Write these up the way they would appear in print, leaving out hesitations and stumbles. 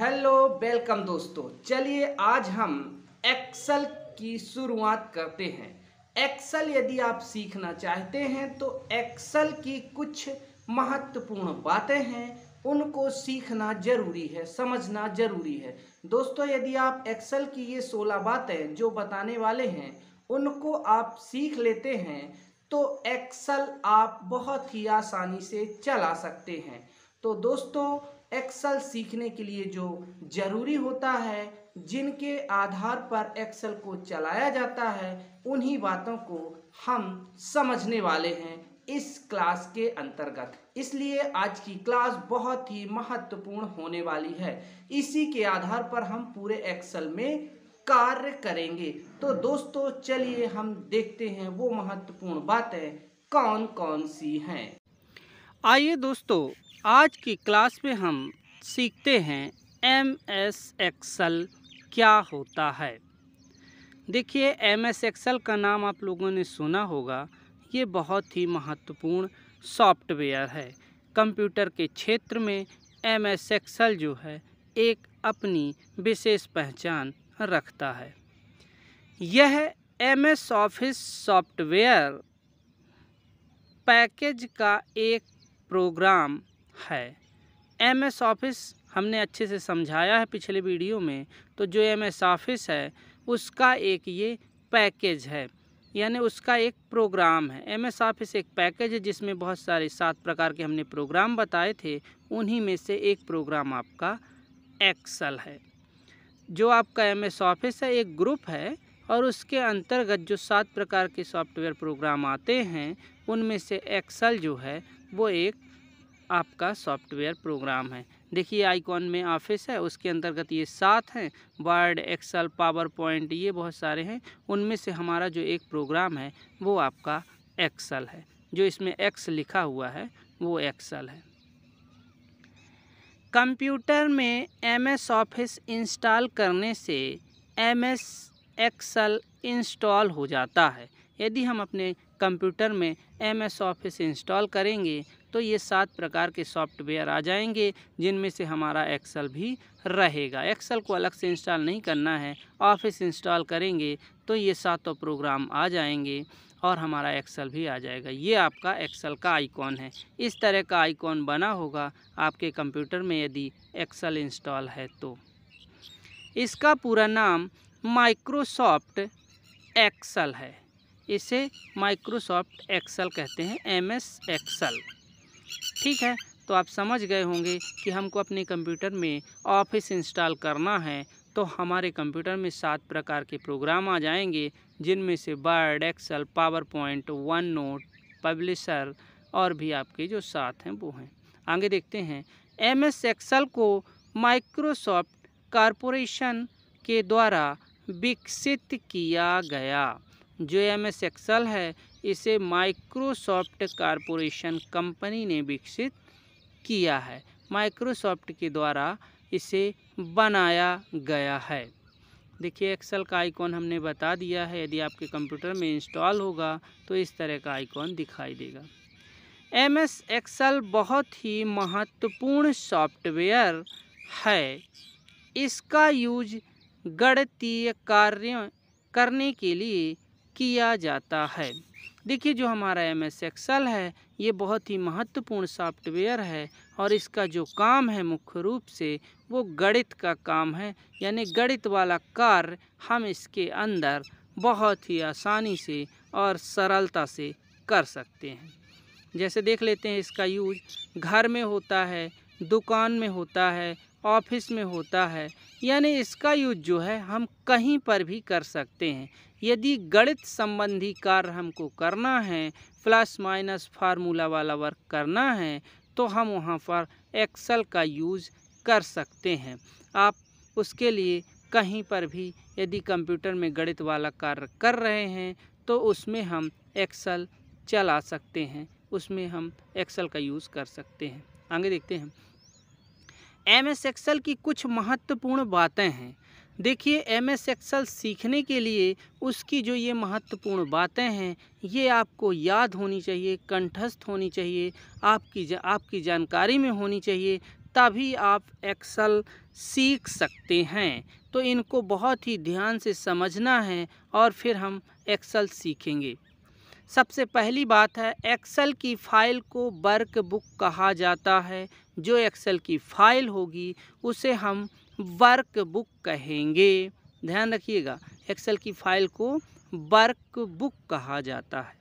Hello welcome दोस्तों, चलिए आज हम एक्सेल की शुरुआत करते हैं। एक्सेल यदि आप सीखना चाहते हैं तो एक्सेल की कुछ महत्वपूर्ण बातें हैं, उनको सीखना ज़रूरी है, समझना ज़रूरी है। दोस्तों यदि आप एक्सेल की ये 16 बातें जो बताने वाले हैं उनको आप सीख लेते हैं तो एक्सेल आप बहुत ही आसानी से चला सकते हैं। तो दोस्तों एक्सेल सीखने के लिए जो ज़रूरी होता है, जिनके आधार पर एक्सेल को चलाया जाता है, उन्हीं बातों को हम समझने वाले हैं इस क्लास के अंतर्गत। इसलिए आज की क्लास बहुत ही महत्वपूर्ण होने वाली है। इसी के आधार पर हम पूरे एक्सेल में कार्य करेंगे। तो दोस्तों चलिए हम देखते हैं वो महत्वपूर्ण बातें कौन कौन सी हैं। आइए दोस्तों आज की क्लास में हम सीखते हैं MS एक्सेल क्या होता है। देखिए MS एक्सेल का नाम आप लोगों ने सुना होगा। ये बहुत ही महत्वपूर्ण सॉफ्टवेयर है। कंप्यूटर के क्षेत्र में MS एक्सेल जो है एक अपनी विशेष पहचान रखता है। यह MS ऑफिस सॉफ्टवेयर पैकेज का एक प्रोग्राम है। MS ऑफिस हमने अच्छे से समझाया है पिछले वीडियो में। तो जो MS ऑफिस है उसका एक ये पैकेज है, यानी उसका एक प्रोग्राम है। MS ऑफिस एक पैकेज है जिसमें बहुत सारे 7 प्रकार के हमने प्रोग्राम बताए थे, उन्हीं में से एक प्रोग्राम आपका एक्सेल है। जो आपका MS ऑफिस है एक ग्रुप है और उसके अंतर्गत जो 7 प्रकार के सॉफ्टवेयर प्रोग्राम आते हैं उनमें से एक्सेल जो है वो एक आपका सॉफ्टवेयर प्रोग्राम है। देखिए आइकॉन में ऑफिस है, उसके अंतर्गत ये 7 हैं, वर्ड, एक्सेल, पावर पॉइंट, ये बहुत सारे हैं। उनमें से हमारा जो एक प्रोग्राम है वो आपका एक्सेल है। जो इसमें एक्स लिखा हुआ है वो एक्सेल है। कंप्यूटर में MS ऑफिस इंस्टॉल करने से MS एक्सेल इंस्टॉल हो जाता है। यदि हम अपने कंप्यूटर में MS ऑफिस इंस्टॉल करेंगे तो ये 7 प्रकार के सॉफ्टवेयर आ जाएंगे जिनमें से हमारा एक्सेल भी रहेगा। एक्सेल को अलग से इंस्टॉल नहीं करना है, ऑफिस इंस्टॉल करेंगे तो ये 7 प्रोग्राम आ जाएंगे और हमारा एक्सेल भी आ जाएगा। ये आपका एक्सेल का आइकॉन है। इस तरह का आइकॉन बना होगा आपके कंप्यूटर में यदि एक्सेल इंस्टॉल है तो। इसका पूरा नाम माइक्रोसॉफ्ट एक्सेल है। इसे माइक्रोसॉफ्ट एक्सेल कहते हैं, MS एक्सेल। ठीक है, तो आप समझ गए होंगे कि हमको अपने कंप्यूटर में ऑफिस इंस्टॉल करना है तो हमारे कंप्यूटर में 7 प्रकार के प्रोग्राम आ जाएंगे जिनमें से Word, Excel, PowerPoint, OneNote, Publisher और भी आपके जो 7 हैं वो हैं। आगे देखते हैं। MS एक्सेल को माइक्रोसॉफ्ट कॉरपोरेशन के द्वारा विकसित किया गया। जो MS एक्सेल है इसे माइक्रोसॉफ्ट कॉरपोरेशन कंपनी ने विकसित किया है। माइक्रोसॉफ्ट के द्वारा इसे बनाया गया है। देखिए एक्सेल का आइकॉन हमने बता दिया है। यदि आपके कंप्यूटर में इंस्टॉल होगा तो इस तरह का आइकॉन दिखाई देगा। MS एक्सेल बहुत ही महत्वपूर्ण सॉफ्टवेयर है। इसका यूज गणितीय कार्य करने के लिए किया जाता है। देखिए जो हमारा MS एक्सेल है ये बहुत ही महत्वपूर्ण सॉफ्टवेयर है और इसका जो काम है मुख्य रूप से वो गणित का काम है, यानी गणित वाला कार्य हम इसके अंदर बहुत ही आसानी से और सरलता से कर सकते हैं। जैसे देख लेते हैं इसका यूज घर में होता है, दुकान में होता है, ऑफिस में होता है, यानी इसका यूज जो है हम कहीं पर भी कर सकते हैं। यदि गणित संबंधी कार्य हमको करना है, प्लस माइनस फार्मूला वाला वर्क करना है तो हम वहाँ पर एक्सेल का यूज़ कर सकते हैं। आप उसके लिए कहीं पर भी यदि कंप्यूटर में गणित वाला कार्य कर रहे हैं तो उसमें हम एक्सेल चला सकते हैं, उसमें हम एक्सेल का यूज़ कर सकते हैं। आगे देखते हैं MS एक्सेल की कुछ महत्वपूर्ण बातें हैं। देखिए MS एक्सेल सीखने के लिए उसकी जो ये महत्वपूर्ण बातें हैं ये आपको याद होनी चाहिए, कंठस्थ होनी चाहिए, आपकी जानकारी में होनी चाहिए तभी आप एक्सेल सीख सकते हैं। तो इनको बहुत ही ध्यान से समझना है और फिर हम एक्सेल सीखेंगे। सबसे पहली बात है, एक्सेल की फ़ाइल को वर्कबुक कहा जाता है। जो एक्सेल की फ़ाइल होगी उसे हम वर्कबुक कहेंगे। ध्यान रखिएगा, एक्सेल की फ़ाइल को वर्कबुक कहा जाता है।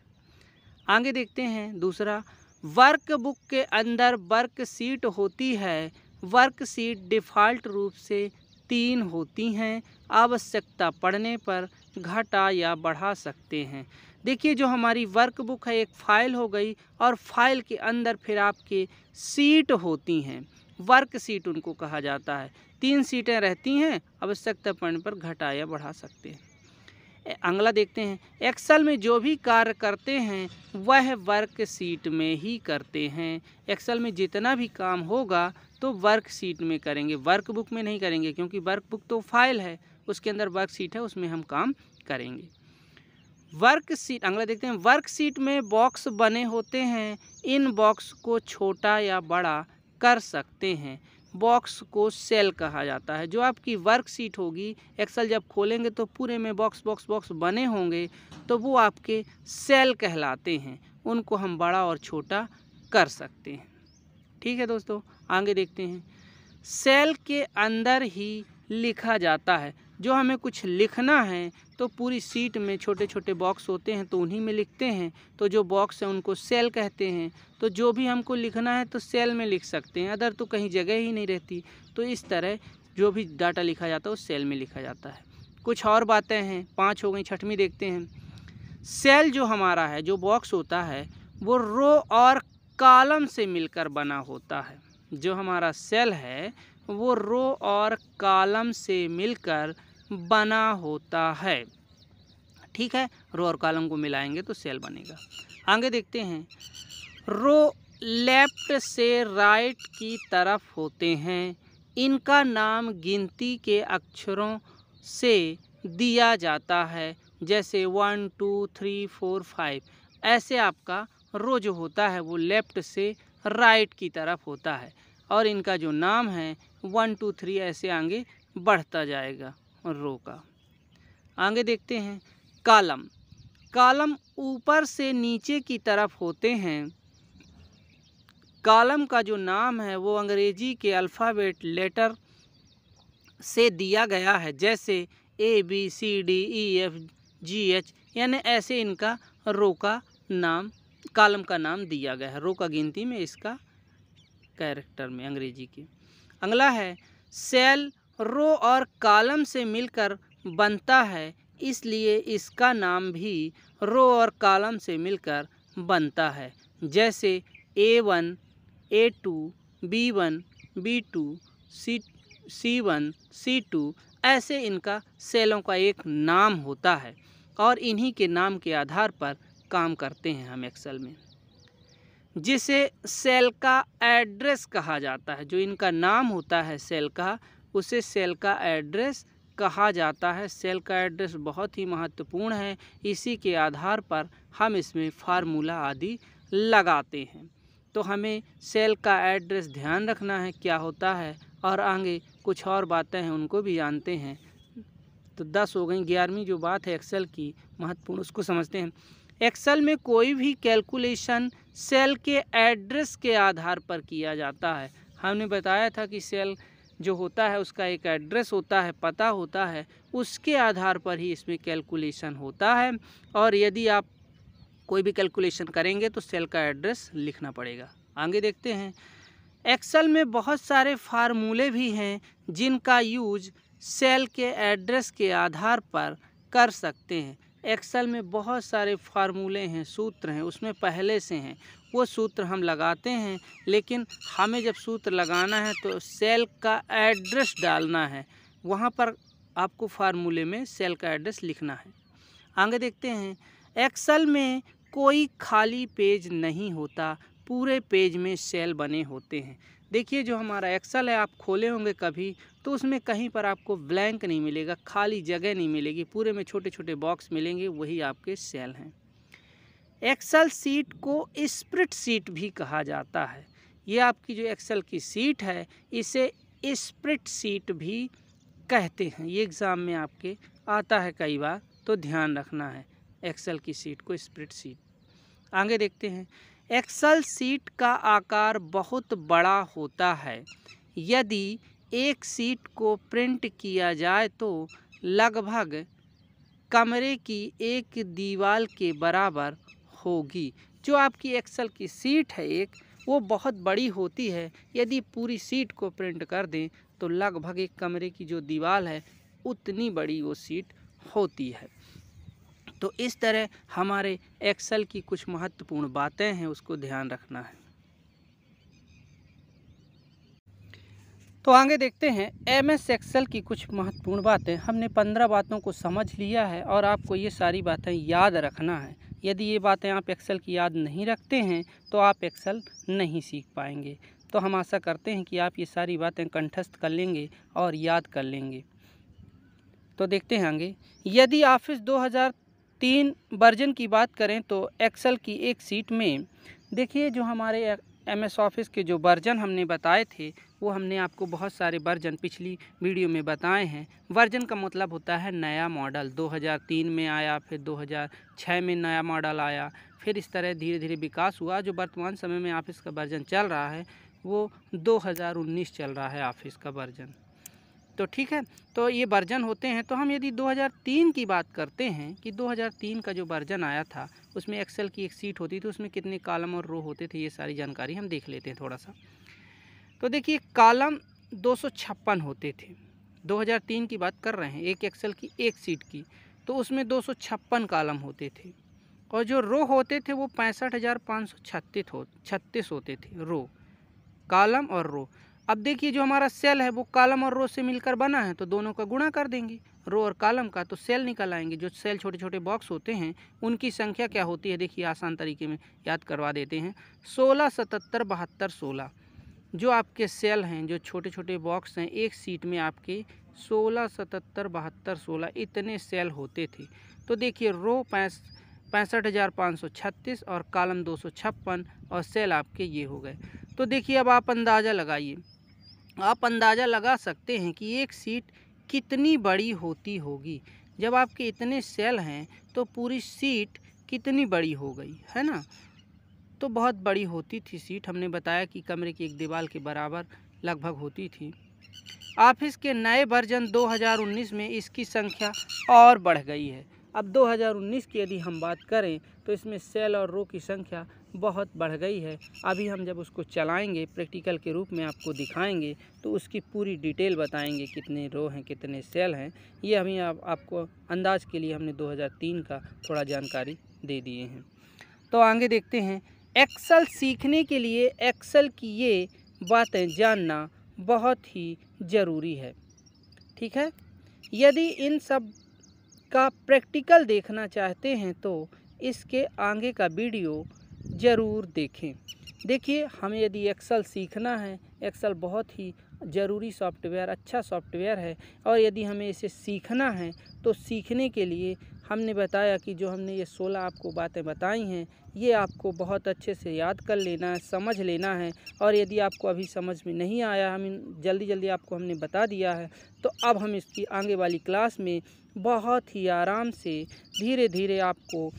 आगे देखते हैं दूसरा, वर्कबुक के अंदर वर्कशीट होती है। वर्कशीट डिफ़ॉल्ट रूप से 3 होती हैं, आवश्यकता पड़ने पर घटा या बढ़ा सकते हैं। देखिए, जो हमारी वर्कबुक है एक फ़ाइल हो गई और फाइल के अंदर फिर आपके सीट होती हैं, वर्कशीट उनको कहा जाता है। 3 सीटें रहती हैं, आवश्यकता पड़ने पर घटा या बढ़ा सकते हैं। अगला देखते हैं, एक्सेल में जो भी कार्य करते हैं वह वर्कशीट में ही करते हैं। एक्सेल में जितना भी काम होगा तो वर्कशीट में करेंगे, वर्कबुक में नहीं करेंगे, क्योंकि वर्कबुक तो फाइल है, उसके अंदर वर्कशीट है, उसमें हम काम करेंगे। वर्कशीट, अगला देखते हैं, वर्कशीट में बॉक्स बने होते हैं। इन बॉक्स को छोटा या बड़ा कर सकते हैं। बॉक्स को सेल कहा जाता है। जो आपकी वर्कशीट होगी, एक्सेल जब खोलेंगे तो पूरे में बॉक्स बॉक्स बॉक्स बने होंगे, तो वो आपके सेल कहलाते हैं। उनको हम बड़ा और छोटा कर सकते हैं। ठीक है दोस्तों, आगे देखते हैं, सेल के अंदर ही लिखा जाता है। जो हमें कुछ लिखना है तो पूरी शीट में छोटे छोटे बॉक्स होते हैं, तो उन्हीं में लिखते हैं। तो जो बॉक्स हैं उनको सेल कहते हैं। तो जो भी हमको लिखना है तो सेल में लिख सकते हैं, अदर तो कहीं जगह ही नहीं रहती। तो इस तरह जो भी डाटा लिखा जाता है वो सेल में लिखा जाता है। कुछ और बातें हैं, 5 हो गई। 6वीं देखते हैं, सेल जो हमारा है, जो बॉक्स होता है, वो रो और कॉलम से मिलकर बना होता है। जो हमारा सेल है वो रो और कॉलम से मिलकर बना होता है। ठीक है, रो और कॉलम को मिलाएंगे तो सेल बनेगा। आगे देखते हैं, रो लेफ्ट से राइट की तरफ होते हैं। इनका नाम गिनती के अक्षरों से दिया जाता है, जैसे 1 2 3 4 5। ऐसे आपका रो जो होता है वो लेफ्ट से राइट की तरफ होता है, और इनका जो नाम है 1 2 3 ऐसे आगे बढ़ता जाएगा रो का। आगे देखते हैं, कॉलम, कॉलम ऊपर से नीचे की तरफ होते हैं। कॉलम का जो नाम है वो अंग्रेजी के अल्फ़ाबेट लेटर से दिया गया है, जैसे A B C D E F G H, यानी ऐसे इनका रो का नाम, कॉलम का नाम दिया गया है। रो का गिनती में इसका कैरेक्टर में अंग्रेजी के। अगला है, सेल रो और कॉलम से मिलकर बनता है, इसलिए इसका नाम भी रो और कॉलम से मिलकर बनता है, जैसे A1 A2 B1 B2 C1 C2। ऐसे इनका सेलों का एक नाम होता है, और इन्हीं के नाम के आधार पर काम करते हैं हम एक्सेल में। जिसे सेल का एड्रेस कहा जाता है, जो इनका नाम होता है सेल का, उसे सेल का एड्रेस कहा जाता है। सेल का एड्रेस बहुत ही महत्वपूर्ण है, इसी के आधार पर हम इसमें फार्मूला आदि लगाते हैं। तो हमें सेल का एड्रेस ध्यान रखना है क्या होता है, और आगे कुछ और बातें हैं उनको भी जानते हैं। तो 10 हो गई। 11वीं जो बात है एक्सेल की महत्वपूर्ण, उसको समझते हैं। एक्सेल में कोई भी कैलकुलेशन सेल के एड्रेस के आधार पर किया जाता है। हमने बताया था कि सेल जो होता है उसका एक एड्रेस होता है, पता होता है, उसके आधार पर ही इसमें कैलकुलेशन होता है। और यदि आप कोई भी कैलकुलेशन करेंगे तो सेल का एड्रेस लिखना पड़ेगा। आगे देखते हैं, एक्सेल में बहुत सारे फार्मूले भी हैं जिनका यूज सेल के एड्रेस के आधार पर कर सकते हैं। एक्सेल में बहुत सारे फार्मूले हैं, सूत्र हैं, उसमें पहले से हैं, वो सूत्र हम लगाते हैं। लेकिन हमें जब सूत्र लगाना है तो सेल का एड्रेस डालना है, वहाँ पर आपको फार्मूले में सेल का एड्रेस लिखना है। आगे देखते हैं, एक्सेल में कोई खाली पेज नहीं होता, पूरे पेज में सेल बने होते हैं। देखिए, जो हमारा एक्सेल है, आप खोले होंगे कभी, तो उसमें कहीं पर आपको ब्लैंक नहीं मिलेगा, खाली जगह नहीं मिलेगी, पूरे में छोटे छोटे बॉक्स मिलेंगे, वही आपके सेल हैं। एक्सेल सीट को स्प्रेडशीट भी कहा जाता है। ये आपकी जो एक्सेल की शीट है इसे स्प्रेड शीट भी कहते हैं। ये एग्ज़ाम में आपके आता है कई बार, तो ध्यान रखना है एक्सेल की शीट को स्प्रेड शीट। आगे देखते हैं, एक्सेल शीट का आकार बहुत बड़ा होता है। यदि एक शीट को प्रिंट किया जाए तो लगभग कमरे की एक दीवार के बराबर होगी। जो आपकी एक्सेल की शीट है एक, वो बहुत बड़ी होती है। यदि पूरी शीट को प्रिंट कर दें तो लगभग एक कमरे की जो दीवार है उतनी बड़ी वो शीट होती है। तो इस तरह हमारे एक्सेल की कुछ महत्वपूर्ण बातें हैं, उसको ध्यान रखना है। तो आगे देखते हैं एमएस एक्सेल की कुछ महत्वपूर्ण बातें। हमने 15 बातों को समझ लिया है और आपको ये सारी बातें याद रखना है। यदि ये बातें आप एक्सेल की याद नहीं रखते हैं तो आप एक्सेल नहीं सीख पाएंगे। तो हम आशा करते हैं कि आप ये सारी बातें कंठस्थ कर लेंगे और याद कर लेंगे। तो देखते हैं आगे, यदि ऑफिस 2003 वर्जन की बात करें तो एक्सेल की एक शीट में देखिए, जो हमारे एमएस ऑफिस के जो वर्जन हमने बताए थे वो हमने आपको बहुत सारे वर्जन पिछली वीडियो में बताए हैं। वर्जन का मतलब होता है नया मॉडल। 2003 में आया, फिर 2006 में नया मॉडल आया, फिर इस तरह धीरे धीरे विकास हुआ। जो वर्तमान समय में ऑफिस का वर्जन चल रहा है वो 2019 चल रहा है ऑफिस का वर्जन। तो ठीक है, तो ये वर्जन होते हैं। तो हम यदि 2003 की बात करते हैं कि 2003 का जो वर्जन आया था उसमें एक्सेल की एक शीट होती थी, उसमें कितने कॉलम और रो होते थे ये सारी जानकारी हम देख लेते हैं थोड़ा सा। तो देखिए कॉलम 256 होते थे, 2003 की बात कर रहे हैं एक एक्सेल की एक शीट की। तो उसमें 256 कॉलम होते थे और जो रो होते थे वो 65,536 होते थे, रो कॉलम और रो। अब देखिए जो हमारा सेल है वो कॉलम और रो से मिलकर बना है, तो दोनों का गुणा कर देंगे रो और कॉलम का, तो सेल निकल आएंगे। जो सेल छोटे छोटे बॉक्स होते हैं उनकी संख्या क्या होती है, देखिए आसान तरीके में याद करवा देते हैं, 16, 77, 72, 16। जो आपके सेल हैं, जो छोटे छोटे बॉक्स हैं एक सीट में आपके 16, 77, 72, 16 इतने सेल होते थे। तो देखिए रो 65,536 और कॉलम 256 और सेल आपके ये हो गए। तो देखिए अब आप अंदाज़ा लगाइए, आप अंदाज़ा लगा सकते हैं कि एक सीट कितनी बड़ी होती होगी। जब आपके इतने सेल हैं तो पूरी सीट कितनी बड़ी हो गई है ना, तो बहुत बड़ी होती थी सीट। हमने बताया कि कमरे की एक दीवार के बराबर लगभग होती थी। ऑफिस के नए वर्जन 2019 में इसकी संख्या और बढ़ गई है। अब 2019 की यदि हम बात करें तो इसमें सेल और रो की संख्या बहुत बढ़ गई है। अभी हम जब उसको चलाएंगे प्रैक्टिकल के रूप में आपको दिखाएंगे तो उसकी पूरी डिटेल बताएंगे, कितने रो हैं कितने सेल हैं। ये अभी आपको अंदाज के लिए हमने 2003 का थोड़ा जानकारी दे दिए हैं। तो आगे देखते हैं, एक्सेल सीखने के लिए एक्सेल की ये बातें जानना बहुत ही ज़रूरी है। ठीक है, यदि इन सब का प्रैक्टिकल देखना चाहते हैं तो इसके आगे का वीडियो ज़रूर देखें। देखिए हमें यदि एक्सेल सीखना है, एक्सेल बहुत ही ज़रूरी सॉफ्टवेयर, अच्छा सॉफ्टवेयर है, और यदि हमें इसे सीखना है तो सीखने के लिए हमने बताया कि जो हमने ये 16 आपको बातें बताई हैं ये आपको बहुत अच्छे से याद कर लेना है, समझ लेना है। और यदि आपको अभी समझ में नहीं आया, हम जल्दी जल्दी आपको हमने बता दिया है, तो अब हम इसकी आगे वाली क्लास में बहुत ही आराम से धीरे धीरे आपको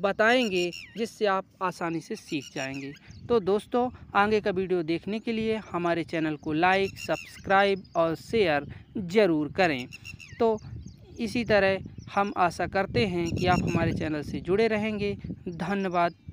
बताएंगे जिससे आप आसानी से सीख जाएंगे। तो दोस्तों आगे का वीडियो देखने के लिए हमारे चैनल को लाइक, सब्सक्राइब और शेयर ज़रूर करें। तो इसी तरह हम आशा करते हैं कि आप हमारे चैनल से जुड़े रहेंगे। धन्यवाद।